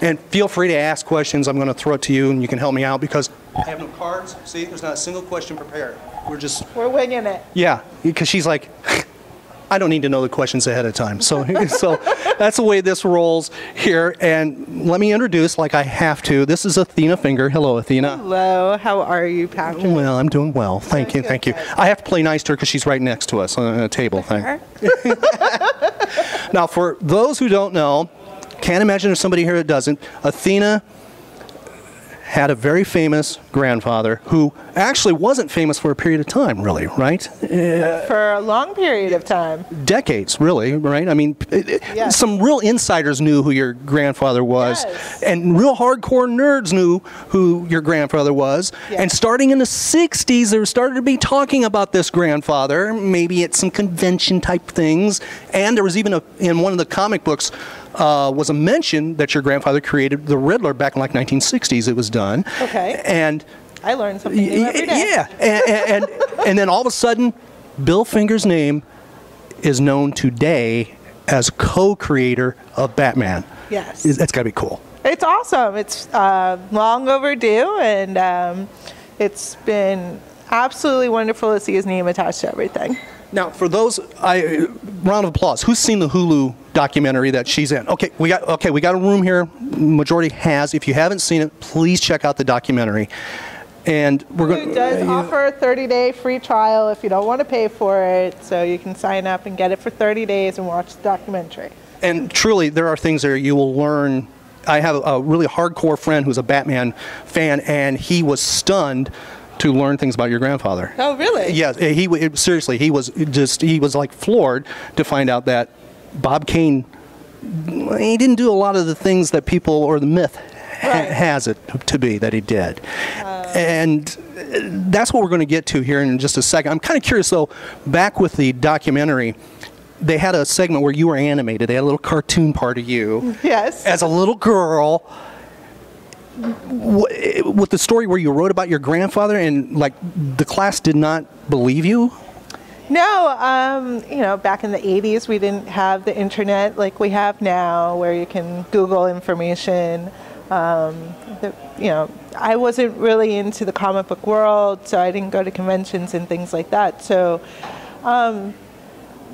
And feel free to ask questions. I'm going to throw it to you, and you can help me out, because I have no cards. See, there's not a single question prepared. We're winging it. Yeah, because she's like, I don't need to know the questions ahead of time. So, so that's the way this rolls here. And let me introduce, like I have to. This is Athena Finger. Hello, Athena. Hello. How are you, Patrick? Well, I'm doing well. Thank you. Thank you. I have to play nice to her because she's right next to us on a table. Thing. Now, for those who don't know, can't imagine if somebody here that doesn't, Athena had a very famous grandfather who actually wasn't famous for a period of time, really, right? For a long period of time. Decades, really, right? I mean, yes. Some real insiders knew who your grandfather was, yes. And real hardcore nerds knew who your grandfather was, yes. And starting in the 60s, there started to be talking about this grandfather, maybe at some convention type things, and there was even, in one of the comic books, was a mention that your grandfather created the Riddler back in like 1960s. It was done. Okay. And I learned something new every day. Yeah. And then all of a sudden, Bill Finger's name is known today as co-creator of Batman. Yes. That's got to be cool. It's awesome. It's long overdue, and it's been absolutely wonderful to see his name attached to everything. Now, for those, round of applause. Who's seen the Hulu documentary that she's in? Okay, we got a room here. Majority has. If you haven't seen it, please check out the documentary. And we're going. Hulu does offer a 30-day free trial if you don't want to pay for it, so you can sign up and get it for 30 days and watch the documentary. And truly, there are things there you will learn. I have a really hardcore friend who's a Batman fan, and he was stunned to learn things about your grandfather. Oh, really? Yes. Seriously, he was like floored to find out that Bob Kane, he didn't do a lot of the things that people, or the myth has it to be that he did. And that's what we're going to get to here in just a second. I'm kind of curious though, back with the documentary, they had a segment where you were animated. They had a little cartoon part of you. Yes. As a little girl. With the story where you wrote about your grandfather, and like the class did not believe you? No, you know, back in the 80s we didn't have the internet like we have now, where you can Google information. You know, I wasn't really into the comic book world, so I didn't go to conventions and things like that. So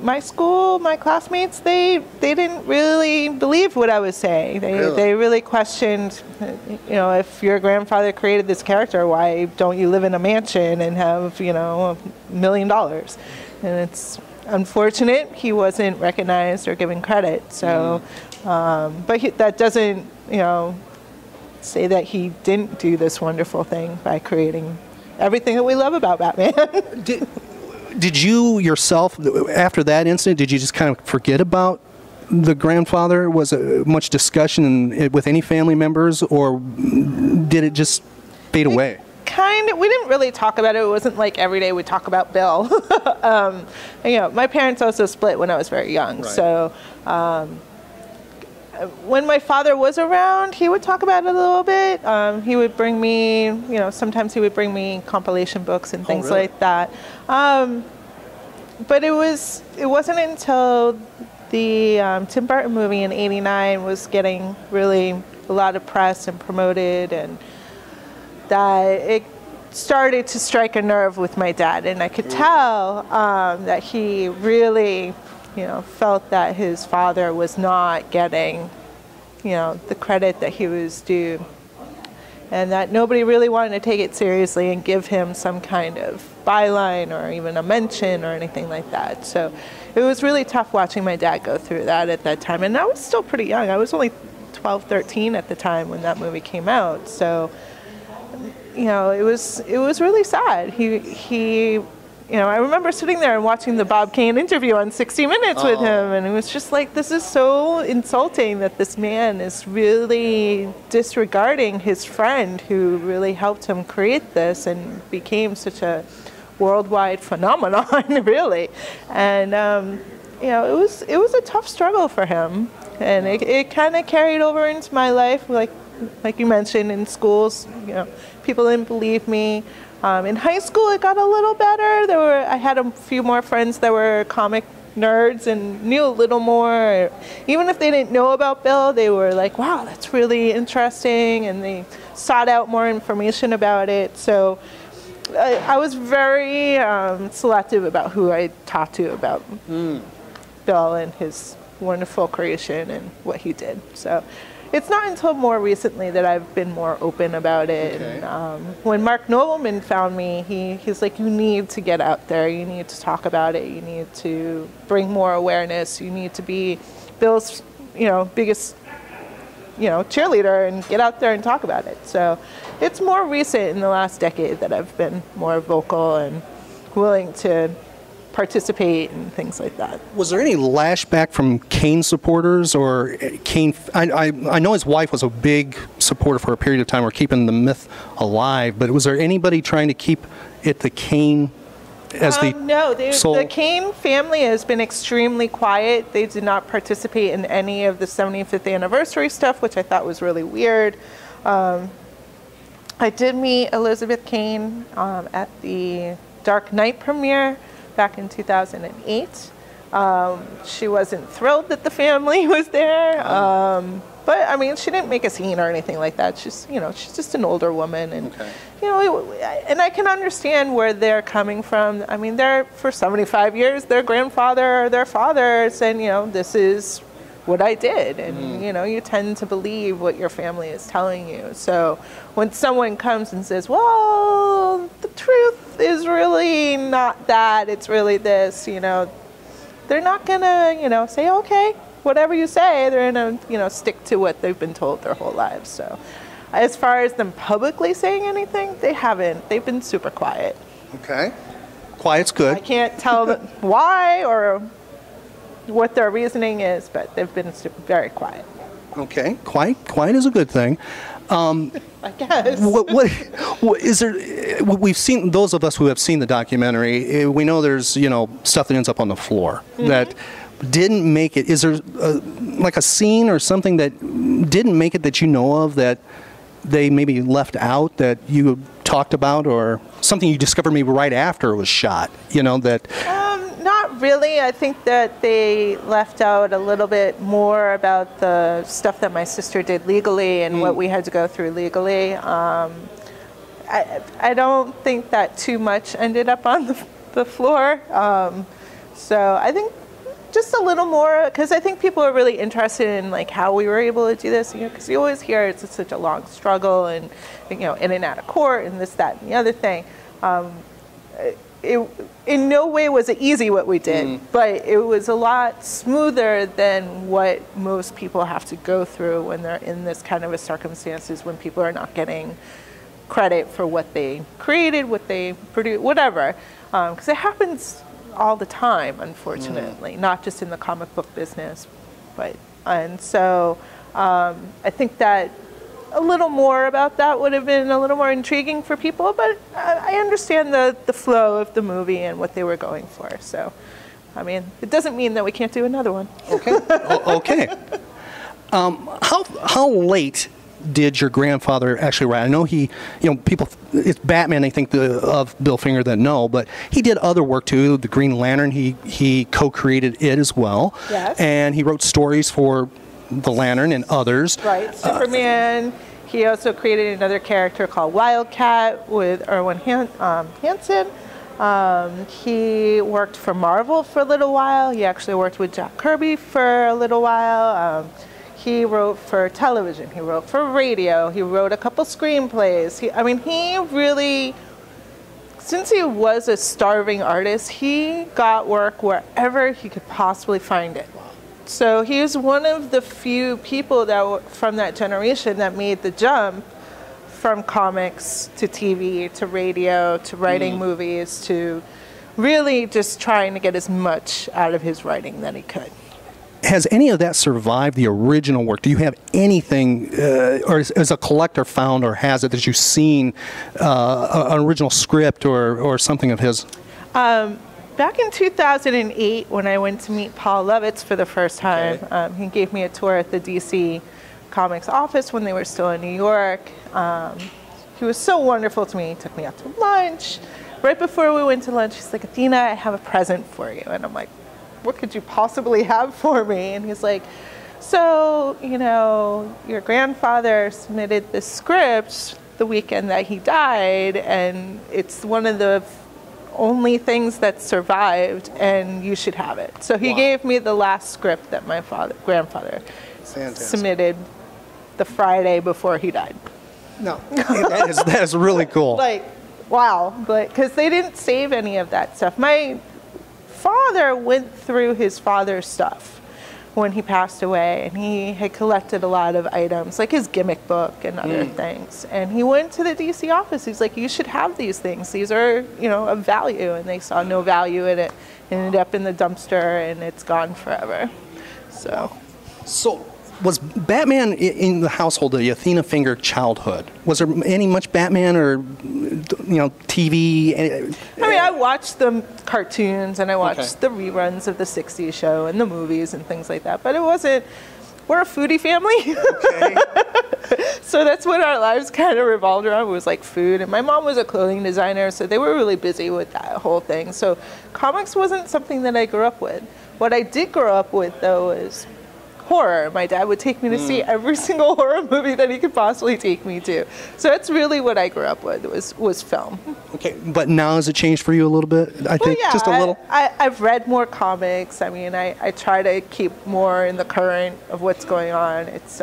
my school, my classmates, they didn't really believe what I was saying. They really questioned, you know, if your grandfather created this character, why don't you live in a mansion and have, you know, $1 million? And it's unfortunate he wasn't recognized or given credit. So, but that doesn't, you know, say that he didn't do this wonderful thing by creating everything that we love about Batman. Did you yourself, after that incident, did you just kind of forget about the grandfather? Was it much discussion with any family members, or did it just fade away? Kind of. We didn't really talk about it. It wasn't like every day we talk about Bill. You know, my parents also split when I was very young, right. So when my father was around, he would talk about it a little bit. He would bring me, you know, sometimes he would bring me compilation books and things like that. But it wasn't until the Tim Burton movie in '89 was getting really a lot of press and promoted, and that it started to strike a nerve with my dad. And I could tell that he really, you know, felt that his father was not getting, you know, the credit that he was due, and that nobody really wanted to take it seriously and give him some kind of byline or even a mention or anything like that. So it was really tough watching my dad go through that at that time. And I was still pretty young. I was only 12, 13 at the time when that movie came out. So, you know, it was really sad. You know, I remember sitting there and watching the Bob Kane interview on 60 Minutes with him, and it was just like, this is so insulting that this man is really disregarding his friend who really helped him create this and became such a worldwide phenomenon, really. And, you know, it was a tough struggle for him, and it kind of carried over into my life, like you mentioned, in schools, you know, people didn't believe me. In high school, it got a little better. I had a few more friends that were comic nerds and knew a little more. Even if they didn't know about Bill, they were like, wow, that's really interesting, and they sought out more information about it. So I was very selective about who I talked to about Bill and his wonderful creation and what he did. So it's not until more recently that I've been more open about it. Okay. And, when Mark Nobleman found me, he's like, you need to get out there. You need to talk about it. You need to bring more awareness. You need to be Bill's, biggest, cheerleader and get out there and talk about it. So it's more recent in the last decade that I've been more vocal and willing to participate and things like that. Was there any lashback from Kane supporters or Kane? I know his wife was a big supporter for a period of time, or keeping the myth alive, but was there anybody trying to keep it the Kane as the No, the Kane family has been extremely quiet. They did not participate in any of the 75th anniversary stuff, which I thought was really weird. I did meet Elizabeth Kane at the Dark Knight premiere back in 2008. She wasn't thrilled that the family was there, but I mean, she didn't make a scene or anything like that. She's, she's just an older woman, and okay. And I can understand where they're coming from. I mean, they're for 75 years, their grandfather or their father said, this is what I did, and you tend to believe what your family is telling you. So when someone comes and says, well, the truth is really not that, it's really this, they're not gonna say, okay, whatever you say. They're gonna stick to what they've been told their whole lives. So as far as them publicly saying anything, they haven't. They've been super quiet. Okay, quiet's good. I can't tell them why or what their reasoning is, but they've been very quiet. Okay, quiet is a good thing. I guess. What is there? We've seen, those of us who have seen the documentary, we know there's stuff that ends up on the floor that didn't make it. Is there like a scene or something that didn't make it that you know of, that they maybe left out, that you talked about, or something you discovered maybe right after it was shot? That. Not really. I think that they left out a little bit more about the stuff that my sister did legally and what we had to go through legally. I don't think that too much ended up on the floor. So I think just a little more, because I think people are really interested in like how we were able to do this, because you always hear it's such a long struggle and in and out of court and this, that, and the other thing. It in no way was it easy what we did, but it was a lot smoother than what most people have to go through when they're in this kind of a circumstances, when people are not getting credit for what they created, what they produced, whatever. Because it happens all the time, unfortunately, not just in the comic book business. And so I think that a little more about that would have been a little more intriguing for people, but I understand the flow of the movie and what they were going for. So, I mean, it doesn't mean that we can't do another one. Okay. Okay. How late did your grandfather actually write? I know he, people, it's Batman, I think, of Bill Finger that know, but he did other work too. The Green Lantern, he co-created it as well. Yes. And he wrote stories for the Lantern and others. Right, Superman. He also created another character called Wildcat with Irwin Hasen. He worked for Marvel for a little while. He actually worked with Jack Kirby for a little while. He wrote for television. He wrote for radio. He wrote a couple screenplays. I mean, he really, since he was a starving artist, he got work wherever he could possibly find it. So he was one of the few people that from that generation that made the jump from comics to TV to radio to writing movies to really just trying to get as much out of his writing that he could. Has any of that survived the original work? Do you have anything, or has a collector found or has it that you've seen an original script or something of his? Back in 2008, when I went to meet Paul Levitz for the first time, he gave me a tour at the DC Comics office when they were still in New York. He was so wonderful to me. He took me out to lunch. Right before we went to lunch, he's like, Athena, I have a present for you. And I'm like, what could you possibly have for me? And he's like, so, you know, your grandfather submitted this script the weekend that he died, and it's one of the only things that survived, and you should have it. So he gave me the last script that my grandfather submitted the Friday before he died. No, that is really cool. Like, wow, but because they didn't save any of that stuff. My father went through his father's stuff when he passed away, and he had collected a lot of items, like his gimmick book and other things. And he went to the DC office. He's like, you should have these things. These are, you know, of value. And they saw no value in it. It ended up in the dumpster, and it's gone forever. So, was Batman in the household of the Athena Finger childhood? Was there any much Batman or, you know, TV? I mean, I watched the cartoons, and I watched the reruns of the 60s show and the movies and things like that. But it wasn't, we're a foodie family. So that's what our lives kind of revolved around, was like food. And my mom was a clothing designer, so they were really busy with that whole thing. So comics wasn't something that I grew up with. What I did grow up with, though, is horror. My dad would take me to see every single horror movie that he could possibly take me to. So that's really what I grew up with, was film. Okay, but now has it changed for you a little bit? I think just a little. I've read more comics. I mean, I try to keep more in the current of what's going on. It's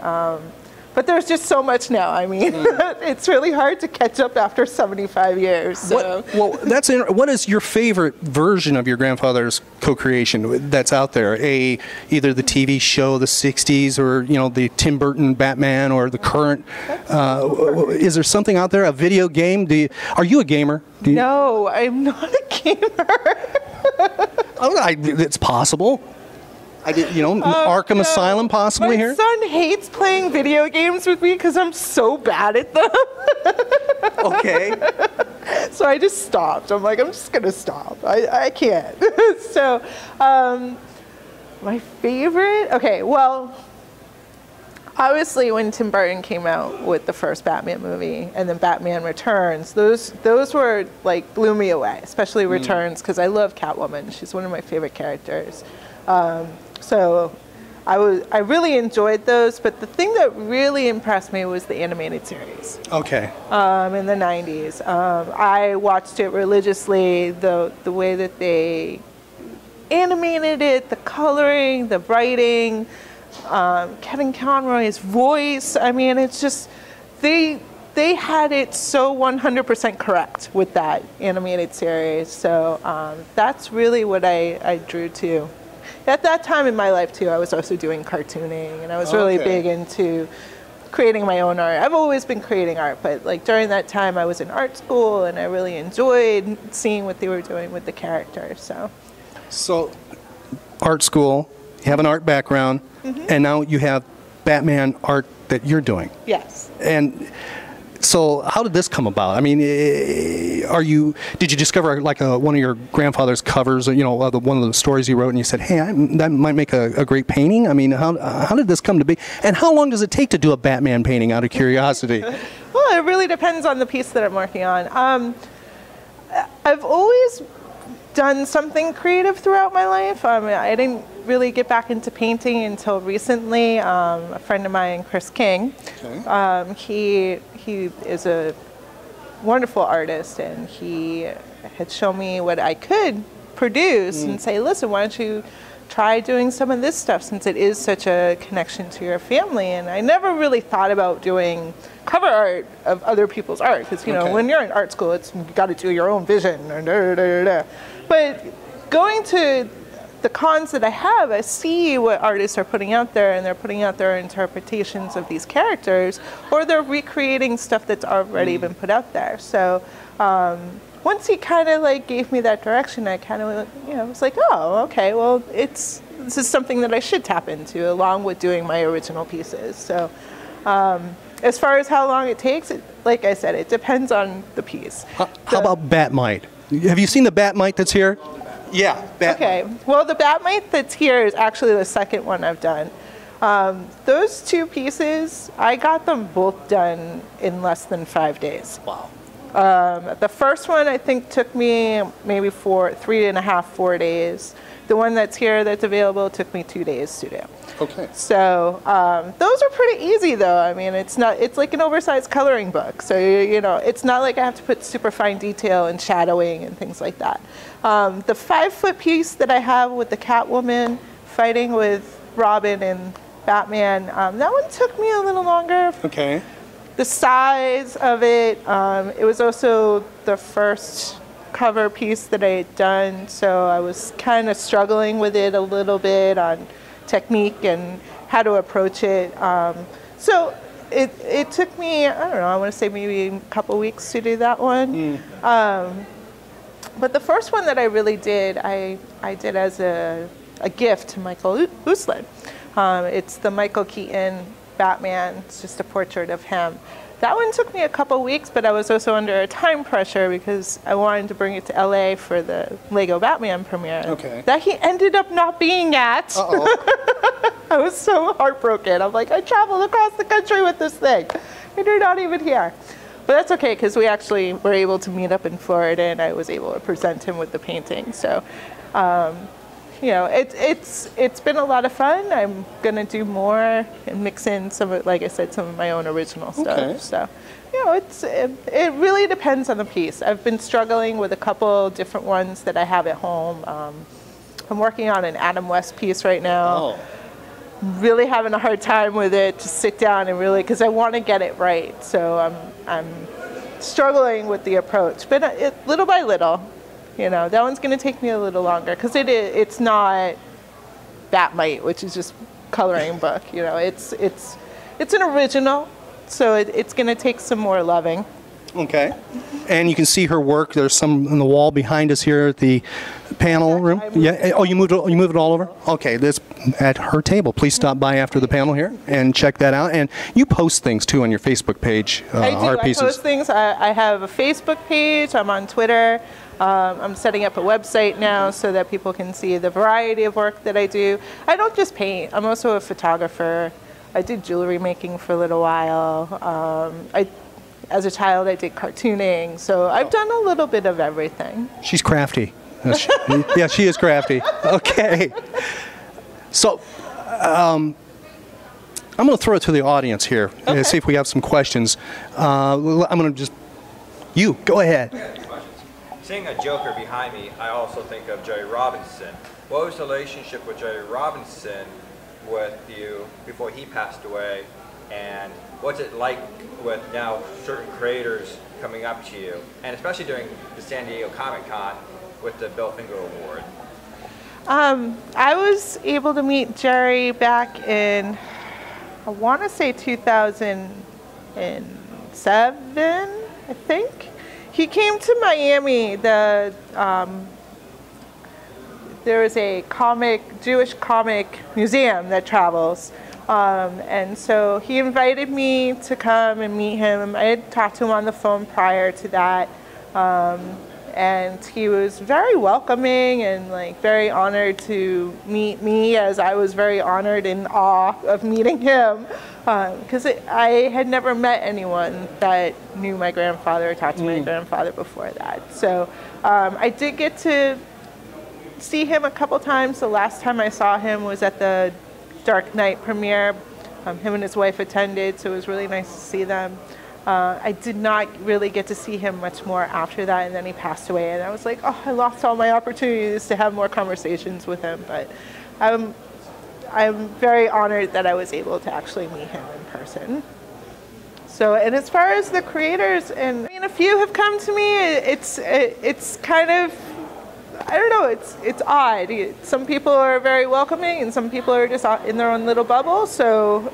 but there's just so much now. I mean, it's really hard to catch up after 75 years. So. What is your favorite version of your grandfather's co-creation that's out there? Either the TV show, the 60s, or, you know, the Tim Burton Batman, or the current. Is there something out there? A video game? Are you a gamer? No, I'm not a gamer. It's possible. You know, Arkham Asylum possibly here? My son hates playing video games with me because I'm so bad at them. Okay. So I just stopped. I'm like, I'm just going to stop. I can't. So my favorite? Okay, well, obviously when Tim Burton came out with the first Batman movie and then Batman Returns, those were like, blew me away, especially Returns, because I love Catwoman. She's one of my favorite characters. So I really enjoyed those, but the thing that really impressed me was the animated series. Okay. In the 90s. I watched it religiously, the way that they animated it, the coloring, the writing, Kevin Conroy's voice. I mean, it's just, they had it so 100% correct with that animated series. So that's really what I drew to. At that time in my life, too, I was also doing cartooning, and I was really big into creating my own art. I've always been creating art, but like during that time, I was in art school, and I really enjoyed seeing what they were doing with the characters. So art school, you have an art background, and now you have Batman art that you're doing. Yes. And so how did this come about? I mean, did you discover like one of your grandfather's covers, you know, one of the stories you wrote, and you said, hey, that might make a great painting? I mean, how did this come to be? And how long does it take to do a Batman painting, out of curiosity? Well, it really depends on the piece that I'm working on. I've always done something creative throughout my life. I didn't really get back into painting until recently. A friend of mine, Chris King, he is a wonderful artist, and he had shown me what I could produce and say, listen, why don't you try doing some of this stuff, since it is such a connection to your family. And I never really thought about doing cover art of other people's art, because, you know, when you're in art school, it's, you got to do your own vision. But going to the cons that I have, I see what artists are putting out there, and they're putting out their interpretations of these characters, or they're recreating stuff that's already been put out there. So once he kind of like gave me that direction, I kind of, you know, was like, oh, okay, well, this is something that I should tap into, along with doing my original pieces. So as far as how long it takes, like I said, it depends on the piece. How about Batmite? Have you seen the Batmite that's here? Yeah, Batmite. Okay. Well, the Batmite that's here is actually the second one I've done. Those two pieces, I got them both done in less than 5 days. Wow. The first one, I think, took me maybe 3.5, 4 days. The one that's here that's available took me 2 days to do. Okay. So those are pretty easy, though. I mean, it's not, it's like an oversized coloring book. So, you know, it's not like I have to put super fine detail and shadowing and things like that. The 5-foot piece that I have with the Catwoman fighting with Robin and Batman, that one took me a little longer. Okay. The size of it, it was also the first cover piece that I had done, so I was kind of struggling with it a little bit on technique and how to approach it. So it took me, I don't know, I want to say maybe a couple weeks to do that one. Mm. But the first one that I really did, I did as a gift to Michael Uslan. It's the Michael Keaton Batman. It's just a portrait of him. That one took me a couple weeks, but I was also under a time pressure because I wanted to bring it to LA for the Lego Batman premiere. Okay. That he ended up not being at. Uh-oh. I was so heartbroken. I'm like, I traveled across the country with this thing, and you're not even here. But that's okay, because we actually were able to meet up in Florida, and I was able to present him with the painting. So, you know, it's been a lot of fun. I'm gonna do more and mix in some of, like I said, some of my own original stuff. Okay. So, you know, it really depends on the piece. I've been struggling with a couple different ones that I have at home. I'm working on an Adam West piece right now. Oh. Really having a hard time with it to sit down and really, because I want to get it right. So I'm struggling with the approach, but little by little. You know, that one's going to take me a little longer because it's not Batmite, which is just coloring book. You know, it's an original, so it's going to take some more loving. Okay. And you can see her work. There's some on the wall behind us here at the panel room. Yeah. Oh, you moved it all over? Okay. This at her table. Please stop by after the panel here and check that out. And you post things too on your Facebook page. I do. Art pieces. I post things. I have a Facebook page. I'm on Twitter. I'm setting up a website now so that people can see the variety of work that I do. I don't just paint. I'm also a photographer. I did jewelry making for a little while. As a child, I did cartooning, so I've done a little bit of everything. She's crafty. Yeah, she is crafty. Okay. So I'm going to throw it to the audience here and see if we have some questions. I'm going to just, you, go ahead. Seeing a Joker behind me, I also think of Jerry Robinson. What was the relationship with Jerry Robinson with you before he passed away? And what's it like with now certain creators coming up to you, and especially during the San Diego Comic Con with the Bill Finger Award? I was able to meet Jerry back in, I want to say 2007, I think. He came to Miami. There is a Jewish comic museum that travels. And so he invited me to come and meet him. I had talked to him on the phone prior to that, and he was very welcoming and like very honored to meet me, as I was very honored and in awe of meeting him, because I had never met anyone that knew my grandfather or talked to my grandfather before that. So I did get to see him a couple times. The last time I saw him was at the Dark Knight premiere. Him and his wife attended, so it was really nice to see them. I did not really get to see him much more after that, and then he passed away, and I was like, oh, I lost all my opportunities to have more conversations with him. But I'm very honored that I was able to actually meet him in person. So, and as far as the creators, and I mean, a few have come to me. It's kind of, I don't know, it's odd. Some people are very welcoming, and some people are just in their own little bubble. So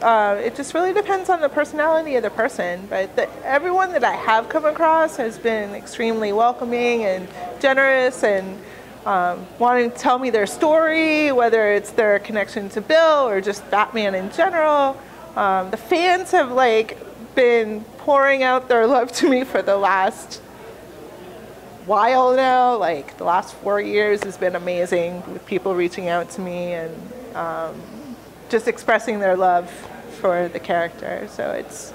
it just really depends on the personality of the person. But everyone that I have come across has been extremely welcoming and generous, and wanting to tell me their story, whether it's their connection to Bill or just Batman in general. The fans have like been pouring out their love to me for the last while now. Like the last 4 years has been amazing with people reaching out to me and just expressing their love for the character. So it's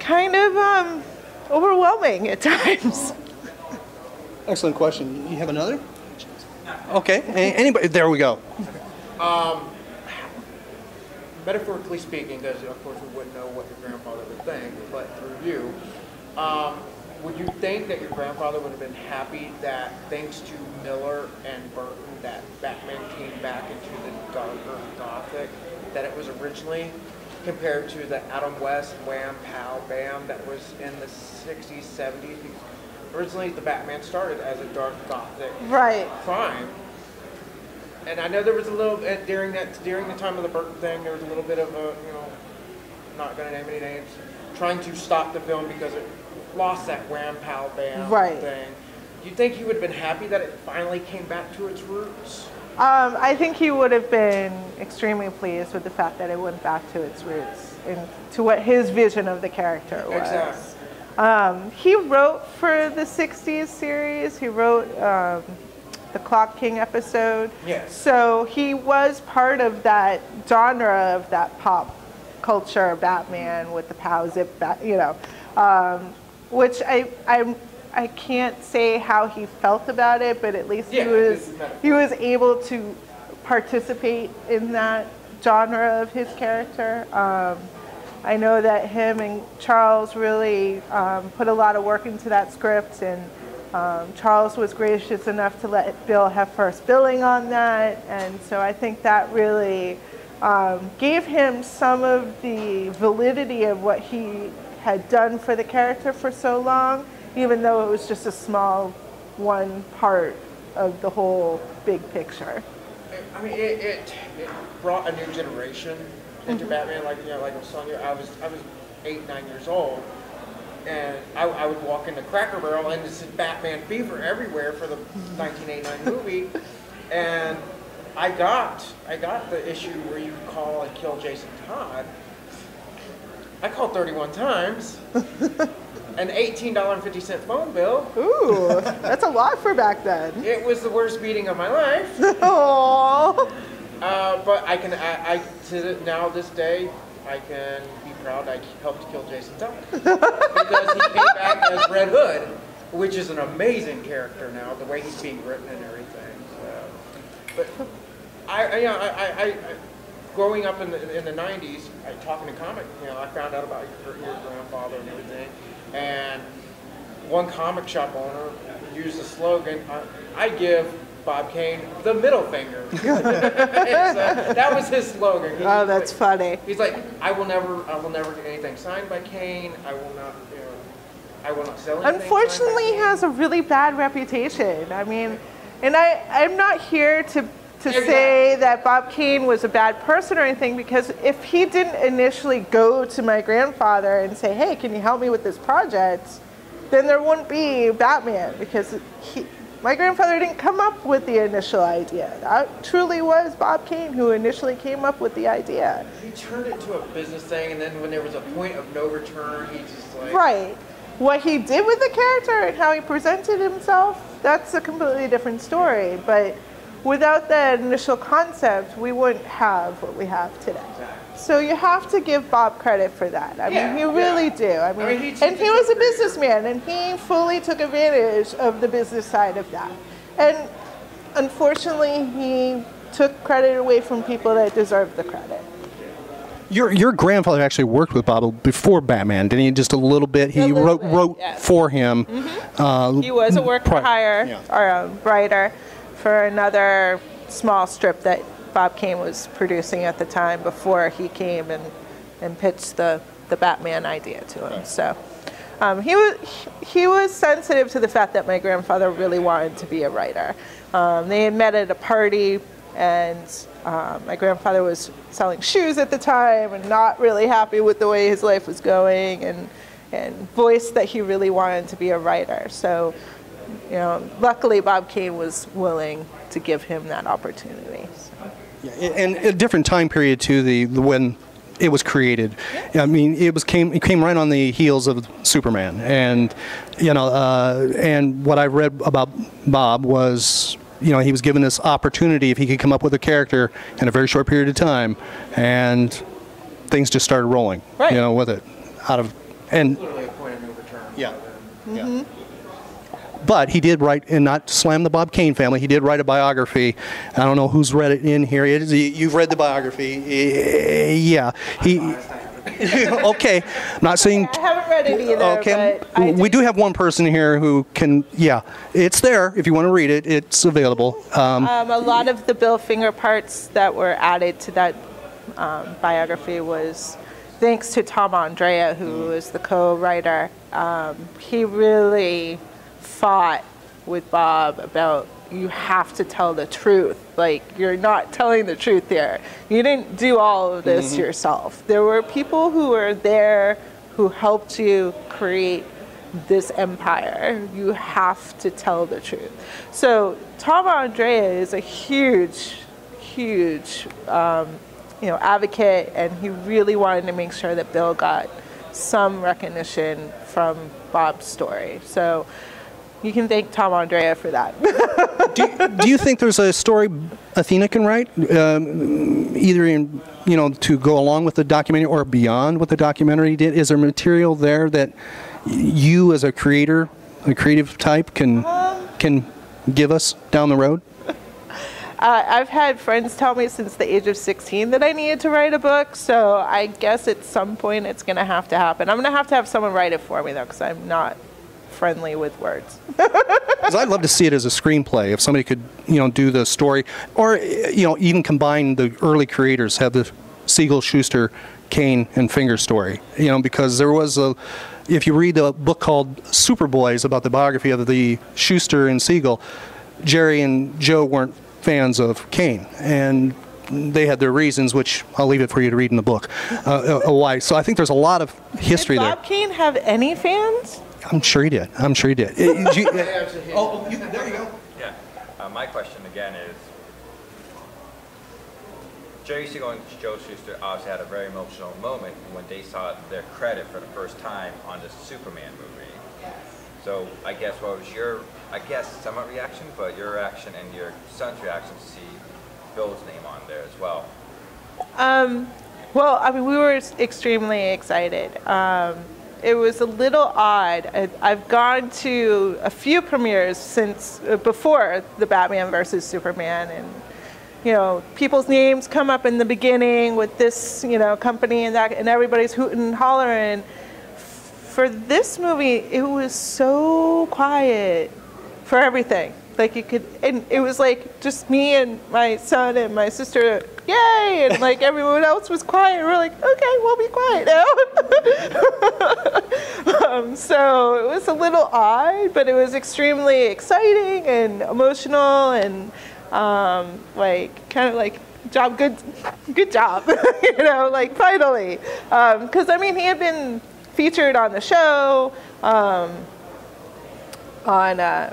kind of overwhelming at times. Excellent question. You have another? Okay. Anybody? There we go. Metaphorically speaking, because of course we wouldn't know what your grandfather would think, but through you, would you think that your grandfather would have been happy that, thanks to Miller and Burton, that Batman came back into the darker Gothic that it was originally, compared to the Adam West, wham, pow, bam that was in the 60s, 70s? Originally, the Batman started as a dark Gothic crime. And I know there was a little bit, during the time of the Burton thing, there was a little bit of a, you know, not going to name any names, trying to stop the film because it lost that wham, pow, bam thing. Do you think he would have been happy that it finally came back to its roots? I think he would have been extremely pleased with the fact that it went back to its roots and to what his vision of the character was. Exactly. He wrote for the 60s series. He wrote the Clock King episode. Yes. So he was part of that genre of that pop culture Batman with the pow zip, you know, which I can't say how he felt about it, but at least he was able to participate in that genre of his character. I know that him and Charles really put a lot of work into that script, and Charles was gracious enough to let Bill have first billing on that, and so I think that really gave him some of the validity of what he had done for the character for so long, even though it was just a small one part of the whole big picture. I mean, it brought a new generation into Batman. Like, you know, like I was telling you, I was 8, 9 years old. And I would walk into Cracker Barrel, and this is Batman fever everywhere for the 1989 movie. And I got the issue where you call and kill Jason Todd. I called 31 times, an $18.50 phone bill. Ooh, that's a lot for back then. It was the worst meeting of my life. Aww. But I can, to now this day, I can be proud I helped kill Jason Todd because he came back as Red Hood, which is an amazing character now, the way he's being written and everything. So. But I growing up in the 90s, talking to comic, you know, I found out about your grandfather and everything, and one comic shop owner used the slogan, "I give Bob Kane the middle finger." That was his slogan. He, oh, that's funny. He's like, I will never get anything signed by Kane. I will not, you know, I will not sell anything. Unfortunately, he has a really bad reputation. I mean, and I'm not here to say that Bob Kane was a bad person or anything, because if he didn't initially go to my grandfather and say, "Hey, can you help me with this project?" then there wouldn't be Batman, because he. My grandfather didn't come up with the initial idea. That truly was Bob Kane who initially came up with the idea. He turned it to a business thing, and then when there was a point of no return, he just like... Right. What he did with the character and how he presented himself, that's a completely different story. But without that initial concept, we wouldn't have what we have today. Exactly. So you have to give Bob credit for that. I mean, you really do. I mean, he was a businessman, and he fully took advantage of the business side of that. And unfortunately, he took credit away from people that deserved the credit. Your grandfather actually worked with Bob before Batman, didn't he? Just a little bit. He wrote for him. Mm-hmm. He was a work-for-hire or a writer for another small strip that Bob Kane was producing at the time before he came and pitched the Batman idea to him. Okay. So he was sensitive to the fact that my grandfather really wanted to be a writer. They had met at a party, and my grandfather was selling shoes at the time and not really happy with the way his life was going, and voiced that he really wanted to be a writer. So, you know, luckily Bob Kane was willing to give him that opportunity. So. Yeah, and a different time period to the when it was created. Yeah. I mean, it came right on the heels of Superman, and you know, and what I read about Bob was, you know, he was given this opportunity if he could come up with a character in a very short period of time, and things just started rolling. Right. You know, with it out of and. Literally a point of no return. Yeah. Mm-hmm. Yeah. But he did write, and not to slam the Bob Kane family, he did write a biography. I don't know who's read it in here. You've read the biography. Yeah. Okay. I'm not saying... I haven't read it either, okay. But we do have one person here who can... Yeah. It's there. If you want to read it, it's available. A lot of the Bill Finger parts that were added to that biography was... thanks to Tom Andrae, who is the co-writer. He really fought with Bob about, you have to tell the truth. Like, you're not telling the truth here. You didn't do all of this yourself. There were people who were there who helped you create this empire. You have to tell the truth. So Tom Andrae is a huge, huge advocate, and he really wanted to make sure that Bill got some recognition from Bob's story. So you can thank Tom Andrae for that. do you think there's a story Athena can write, either in, to go along with the documentary or beyond what the documentary did? Is there material there that you, as a creator, a creative type, can give us down the road? I've had friends tell me since the age of 16 that I needed to write a book, so I guess at some point it's going to have to happen. I'm going to have someone write it for me, though, because I'm not friendly with words. Because I'd love to see it as a screenplay, if somebody could, do the story, or, even combine the early creators, have the Siegel, Schuster, Kane, and Finger story, because there was a... If you read a book called Superboys about the biography of the Schuster and Siegel, Jerry and Joe weren't fans of Kane, and they had their reasons, which I'll leave it for you to read in the book, why. So I think there's a lot of history there. Did Bob Kane have any fans? I'm sure he did. I'm sure he did. There you go. Yeah. My question again is, Jerry Siegel and Joe Shuster obviously had a very emotional moment when they saw their credit for the first time on the Superman movie. So I guess what was your, somewhat reaction, but your reaction and your son's reaction to see Bill's name on there as well? Well, I mean, we were extremely excited. It was a little odd. I've gone to a few premieres since before the Batman versus Superman, and people's names come up in the beginning with this, company and that, and everybody's hooting and hollering. For this movie, it was so quiet for everything. Like, you could, and it was like just me and my son and my sister, yay! And like everyone else was quiet. We're like, okay, we'll be quiet now. So it was a little odd, but it was extremely exciting and emotional and good job, like finally. Because I mean, he had been featured on the show, on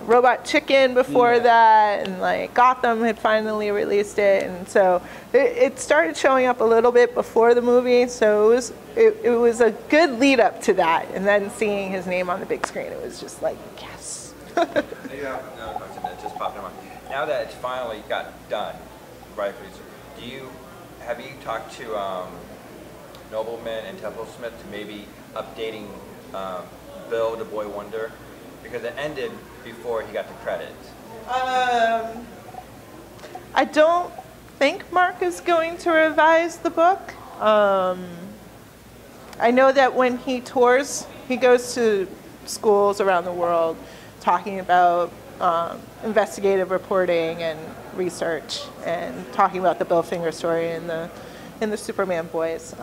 Robot Chicken before that, and like Gotham had finally released it, and so it started showing up a little bit before the movie, so it was a good lead up to that, and then seeing his name on the big screen, it was just like, yes. Another question that just popped in my mind. Now that it's finally got done, right? Have you talked to Nobleman and Temple Smith to maybe updating Bill the Boy Wonder, because it ended before he got the credit? I don't think Mark is going to revise the book. I know that when he tours, he goes to schools around the world talking about investigative reporting and research, and talking about the Bill Finger story and the Superman boys.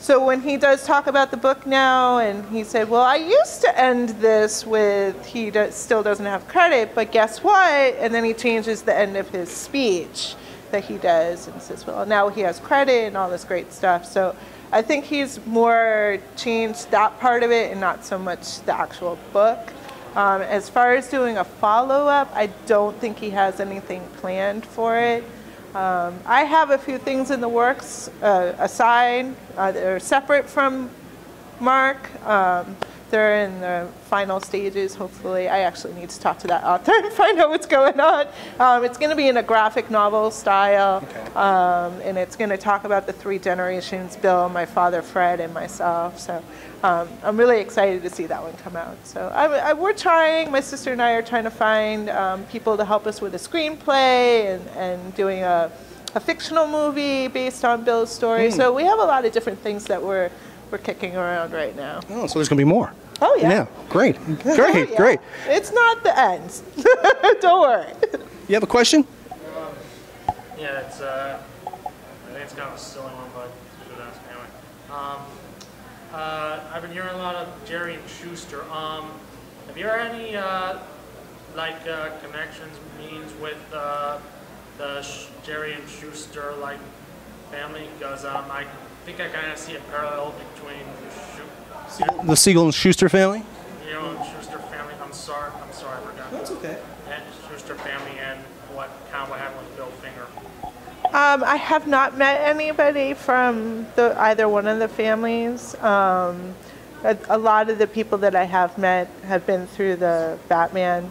So when he does talk about the book now, and he said, well, I used to end this with still doesn't have credit, but guess what? And then he changes the end of his speech that he does and says, well, now he has credit and all this great stuff. So I think he's more changed that part of it and not so much the actual book. As far as doing a follow-up, I don't think he has anything planned for it. I have a few things in the works aside, they're separate from Mark, they're in the final stages, hopefully. I actually need to talk to that author and find out what's going on. It's going to be in a graphic novel style, okay. And it's going to talk about the three generations, Bill, my father, Fred, and myself. So I'm really excited to see that one come out. So we're trying, my sister and I are trying to find people to help us with a screenplay and doing a fictional movie based on Bill's story. Mm. So we have a lot of different things that we're kicking around right now. Oh, so there's going to be more. Oh, yeah. Yeah, great. Great, oh, yeah. Great. It's not the end. Don't worry. You have a question? Yeah, it's, I think it's kind of a silly one, but you should ask me anyway. I've been hearing a lot of Jerry and Schuster. Have you heard any, connections, means with the Jerry and Schuster, family? Because I think I kind of see a parallel between the Siegel and Schuster family. You know, Schuster family. I'm sorry, I forgot. That's okay. And Schuster family and what happened with Bill Finger. I have not met anybody from either one of the families. A lot of the people that I have met have been through the Batman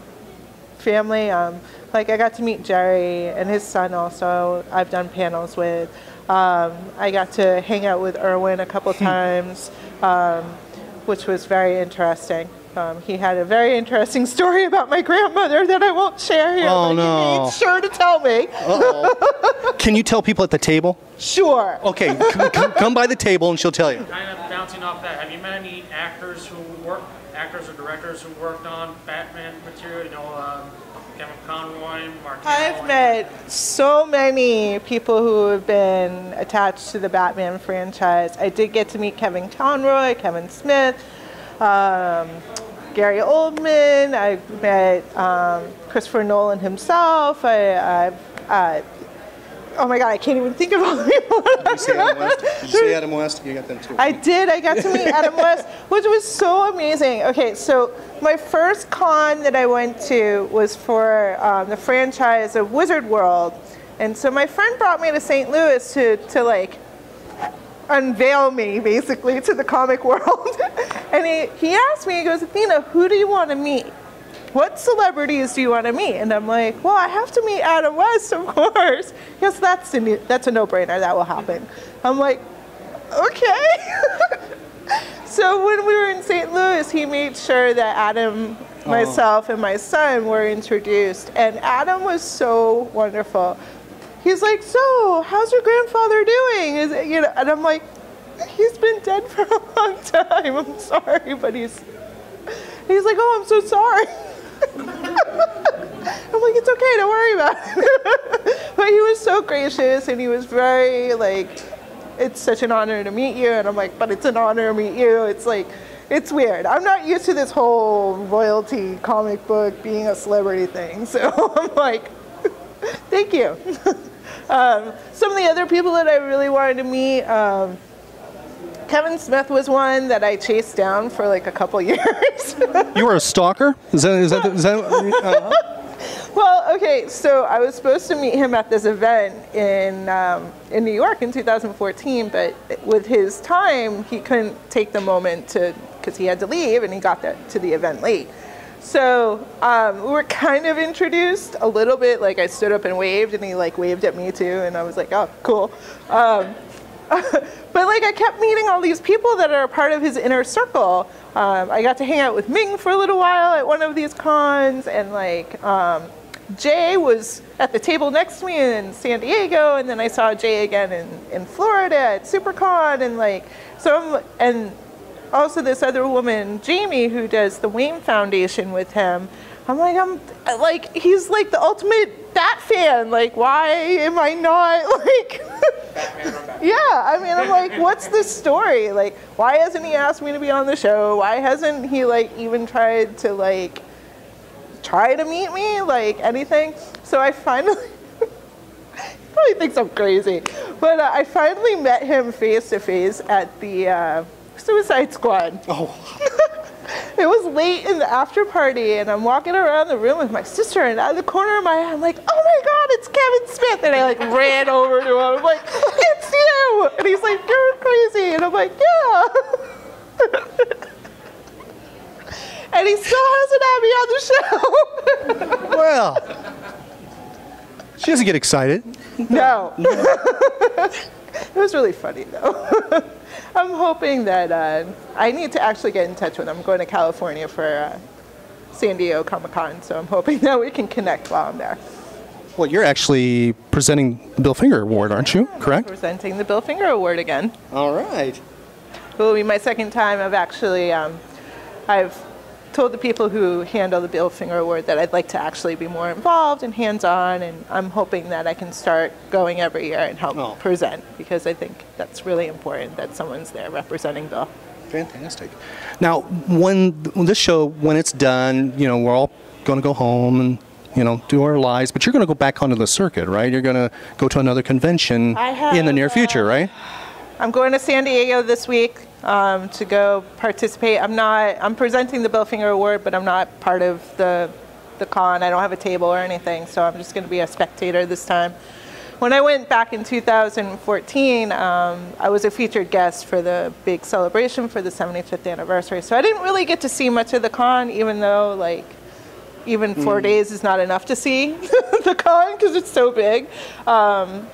family. I got to meet Jerry and his son. Also, I've done panels with. I got to hang out with Irwin a couple times, which was very interesting. He had a very interesting story about my grandmother that I won't share here. Oh, no. He made sure to tell me. Uh-oh. Can you tell people at the table? Sure. Okay, come by the table and she'll tell you. Kind of bouncing off that, have you met any actors or directors who worked on Batman material? You know, Kevin Conroy, Mark I've Conroy. Met so many people who have been attached to the Batman franchise. I did get to meet Kevin Conroy, Kevin Smith, Gary Oldman. I've met Christopher Nolan himself. Oh my God, I can't even think of all the people. Did you see Adam West? You got them too. I did. I got to meet Adam West, which was so amazing. Okay, so my first con that I went to was for the franchise of Wizard World. And so my friend brought me to St. Louis to unveil me, basically, to the comic world. And he asked me, he goes, Athena, who do you want to meet? What celebrities do you want to meet? And I'm like, well, I have to meet Adam West, of course. He goes, that's a no-brainer. That will happen. I'm like, okay. So when we were in St. Louis, he made sure that Adam, myself, and my son were introduced. And Adam was so wonderful. He's like, so how's your grandfather doing? And I'm like, he's been dead for a long time. I'm sorry, but he's like, oh, I'm so sorry. I'm like, it's okay, don't worry about it. But he was so gracious, and he was very it's such an honor to meet you. And I'm like, but it's an honor to meet you. It's weird. I'm not used to this whole royalty comic book being a celebrity thing. So I'm like, thank you. Some of the other people that I really wanted to meet, Kevin Smith was one that I chased down for a couple years. You were a stalker? Is that uh-huh. Well, okay, so I was supposed to meet him at this event in New York in 2014, but with his time, he couldn't take the moment because he had to leave, and he got to the event late. So we were kind of introduced a little bit. I stood up and waved, and he waved at me too, and I was like, oh, cool. But I kept meeting all these people that are part of his inner circle. I got to hang out with Ming for a little while at one of these cons, and Jay was at the table next to me in San Diego, and then I saw Jay again in Florida at Supercon, and and also this other woman, Jamie, who does the Wayne Foundation with him. I'm like, he's the ultimate Bat fan. Why am I not Batman? Yeah, I'm like, what's this story? Why hasn't he asked me to be on the show? Why hasn't he even tried to try to meet me? Anything? So I finally, he probably thinks I'm crazy, but I finally met him face to face at the Suicide Squad. Oh. It was late in the after party, and I'm walking around the room with my sister, and out of the corner of my eye, I'm like, oh my God, it's Kevin Smith. And I ran over to him. I'm like, it's you. And he's like, you're crazy. And I'm like, yeah. and he still hasn't had me on the show. Well, she doesn't get excited. No. No. It was really funny, though. I'm hoping that I need to actually get in touch with him. I'm going to California for San Diego Comic Con, so I'm hoping that we can connect while I'm there. Well, you're actually presenting the Bill Finger Award, aren't you? Correct? I'm presenting the Bill Finger Award again. All right. It will be my second time. I've actually, I've told the people who handle the Bill Finger Award that I'd like to actually be more involved and hands-on, and I'm hoping that I can start going every year and help present, because I think that's really important that someone's there representing Bill. Fantastic. Now, when this show, when it's done, you know, we're all going to go home and, you know, do our lives, but you're going to go back onto the circuit, right? You're going to go to another convention in the near future, right? I'm going to San Diego this week to go participate. I'm presenting the Bill Finger Award, but I'm not part of the con. I don't have a table or anything, so I'm just going to be a spectator this time. When I went back in 2014, I was a featured guest for the big celebration for the 75th anniversary, so I didn't really get to see much of the con, even though, like, even 4 days is not enough to see the con because it's so big.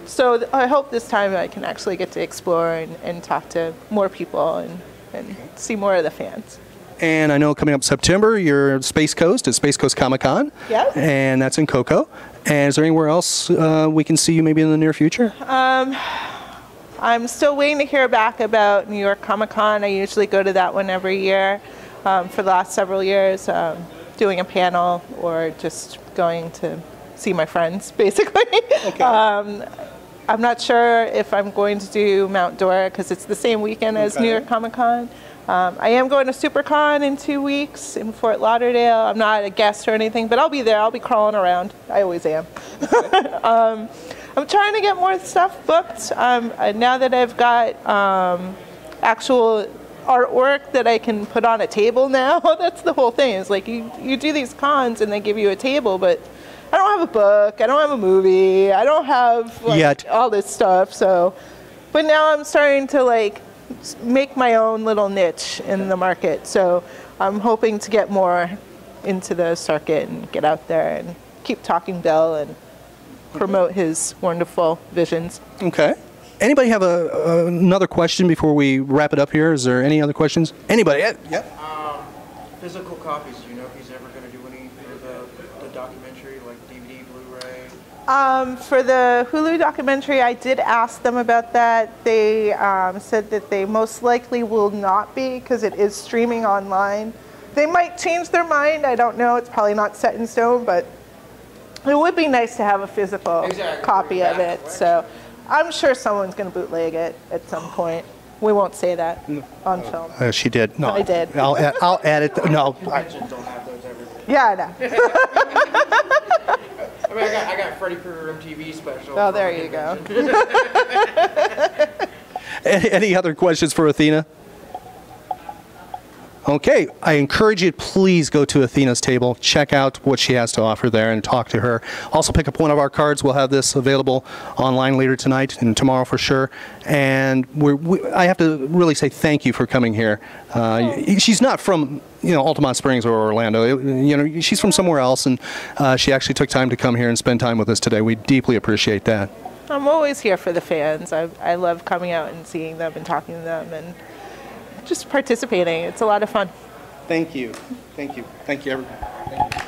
So I hope this time I can actually get to explore and talk to more people and see more of the fans. And I know coming up September, you're Space Coast at Space Coast Comic Con. Yes. And that's in Cocoa. And is there anywhere else we can see you maybe in the near future? I'm still waiting to hear back about New York Comic Con. I usually go to that one every year for the last several years. Doing a panel or just going to see my friends, basically. Okay. I'm not sure if I'm going to do Mount Dora because it's the same weekend as New York Comic Con. I am going to Supercon in 2 weeks in Fort Lauderdale. I'm not a guest or anything, but I'll be there. I'll be crawling around. I always am. Okay. I'm trying to get more stuff booked. Now that I've got actual artwork that I can put on a table now. That's the whole thing. It's like you do these cons and they give you a table, but I don't have a book. I don't have a movie. I don't have all this stuff. So, but now I'm starting to like make my own little niche in the market. So I'm hoping to get more into the circuit and get out there and keep talking Bill and promote his wonderful visions. Okay. Anybody have another question before we wrap it up here? Is there any other questions? Anybody? Yep. Physical copies, do you know if he's ever going to do any for the documentary, like DVD, Blu-ray? For the Hulu documentary, I did ask them about that. They said that they most likely will not be because it is streaming online. They might change their mind. I don't know. It's probably not set in stone, but it would be nice to have a physical copy of it. So. I'm sure someone's going to bootleg it at some point. We won't say that on film. She did. No, I did. I'll add it. No. Don't have those everywhere. Yeah, I know. I mean, I got Freddy Krueger MTV special. Oh, there you go. Any other questions for Athena? Okay, I encourage you, please go to Athena's table, check out what she has to offer there and talk to her. Also pick up one of our cards. We'll have this available online later tonight and tomorrow for sure. And I have to really say thank you for coming here. She's not from, you know, Altamont Springs or Orlando. You know, she's from somewhere else, and she actually took time to come here and spend time with us today. We deeply appreciate that. I'm always here for the fans. I love coming out and seeing them and talking to them and just participating. It's a lot of fun. Thank you. Thank you. Thank you, everyone. Thank you.